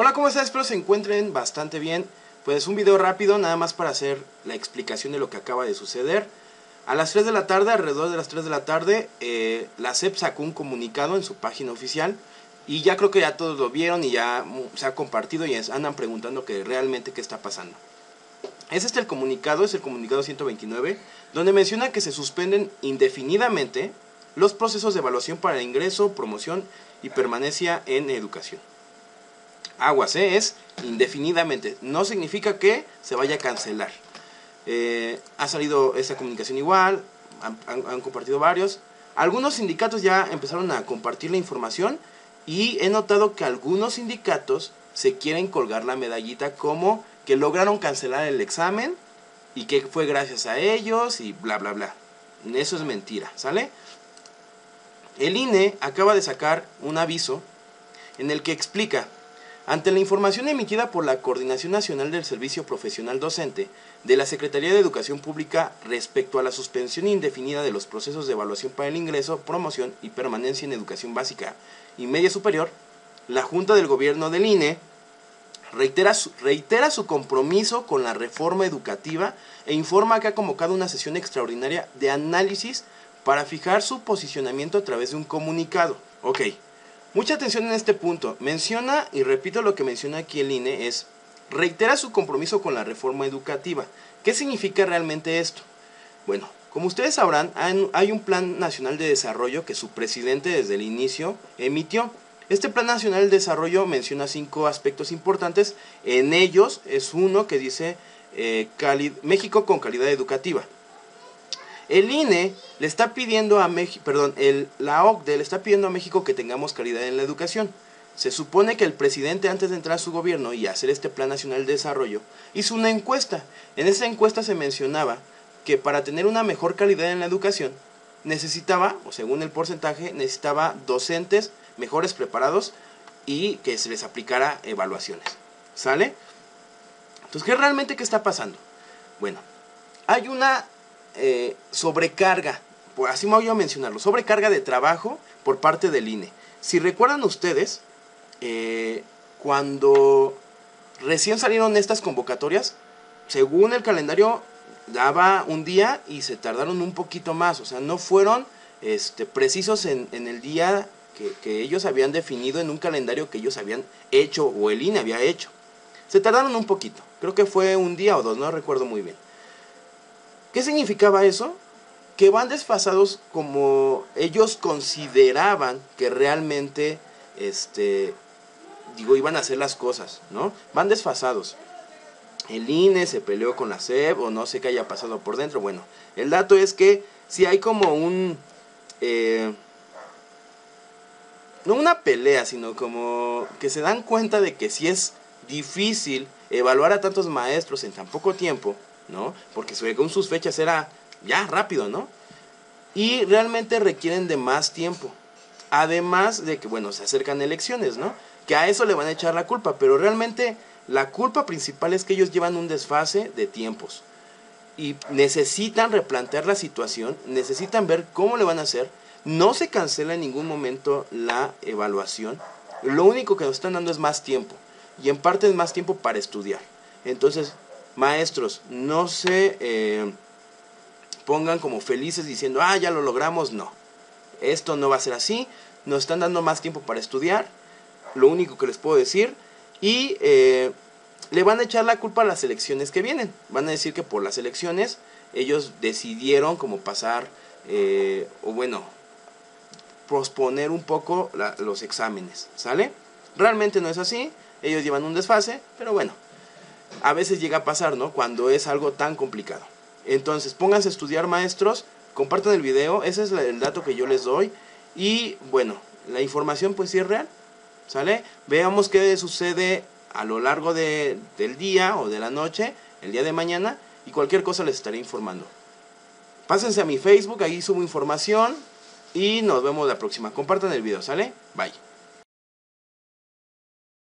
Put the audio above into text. Hola, ¿cómo están? Espero se encuentren bastante bien. Pues un video rápido, nada más para hacer la explicación de lo que acaba de suceder. A las 3 de la tarde, alrededor de las 3 de la tarde, la SEP sacó un comunicado en su página oficial. Y ya creo que ya todos lo vieron y ya se ha compartido y andan preguntando que realmente qué está pasando. Es este el comunicado, es el comunicado 129, donde menciona que se suspenden indefinidamente los procesos de evaluación para el ingreso, promoción y permanencia en educación. Aguas, es indefinidamente, no significa que se vaya a cancelar. Ha salido esta comunicación igual, han compartido varios. Algunos sindicatos ya empezaron a compartir la información y he notado que algunos sindicatos se quieren colgar la medallita como que lograron cancelar el examen y que fue gracias a ellos y bla bla bla. Eso es mentira, ¿sale? El INEE acaba de sacar un aviso en el que explica: ante la información emitida por la Coordinación Nacional del Servicio Profesional Docente de la Secretaría de Educación Pública respecto a la suspensión indefinida de los procesos de evaluación para el ingreso, promoción y permanencia en educación básica y media superior, la Junta del Gobierno del INEE reitera su compromiso con la reforma educativa e informa que ha convocado una sesión extraordinaria de análisis para fijar su posicionamiento a través de un comunicado. Ok. Mucha atención en este punto. Menciona, y repito lo que menciona aquí el INEE, es: reitera su compromiso con la reforma educativa. ¿Qué significa realmente esto? Bueno, como ustedes sabrán, hay un Plan Nacional de Desarrollo que su presidente desde el inicio emitió. Este Plan Nacional de Desarrollo menciona 5 aspectos importantes. En ellos es uno que dice México con calidad educativa. El INEE le está pidiendo a México, perdón, la OCDE le está pidiendo a México que tengamos calidad en la educación. Se supone que el presidente, antes de entrar a su gobierno y hacer este Plan Nacional de Desarrollo, hizo una encuesta. En esa encuesta se mencionaba que para tener una mejor calidad en la educación necesitaba, o según el porcentaje, necesitaba docentes mejores preparados y que se les aplicara evaluaciones. ¿Sale? Entonces, ¿qué realmente está pasando? Bueno, hay una sobrecarga, así me voy a mencionarlo, sobrecarga de trabajo por parte del INEE. Si recuerdan ustedes, cuando recién salieron estas convocatorias, según el calendario daba un día y se tardaron un poquito más, o sea, no fueron precisos en el día que ellos habían definido en un calendario que ellos habían hecho o el INEE había hecho. Se tardaron un poquito, creo que fue un día o dos, no recuerdo muy bien. ¿Qué significaba eso? Que van desfasados como ellos consideraban que realmente, iban a hacer las cosas, ¿no? Van desfasados. El INEE se peleó con la SEP o no sé qué haya pasado por dentro. Bueno, el dato es que si hay como no una pelea, sino como que se dan cuenta de que si es difícil evaluar a tantos maestros en tan poco tiempo, ¿no? Porque según sus fechas era ya rápido, ¿no? Y realmente requieren de más tiempo. Además de que, bueno, se acercan elecciones, ¿no? Que a eso le van a echar la culpa, pero realmente la culpa principal es que ellos llevan un desfase de tiempos. Y necesitan replantear la situación, necesitan ver cómo le van a hacer. No se cancela en ningún momento la evaluación. Lo único que nos están dando es más tiempo. Y en parte es más tiempo para estudiar. Entonces, maestros, no se pongan como felices diciendo, ah, ya lo logramos. No, esto no va a ser así, nos están dando más tiempo para estudiar, lo único que les puedo decir. Y le van a echar la culpa a las elecciones que vienen, van a decir que por las elecciones ellos decidieron como pasar, o bueno, posponer un poco los exámenes, ¿sale? Realmente no es así, ellos llevan un desfase, pero bueno, a veces llega a pasar, ¿no? Cuando es algo tan complicado. Entonces, pónganse a estudiar, maestros. Compartan el video. Ese es el dato que yo les doy. Y, bueno, la información pues sí es real, ¿sale? Veamos qué sucede a lo largo del día o de la noche, el día de mañana. Y cualquier cosa les estaré informando. Pásense a mi Facebook, ahí subo información. Y nos vemos la próxima. Compartan el video, ¿sale? Bye.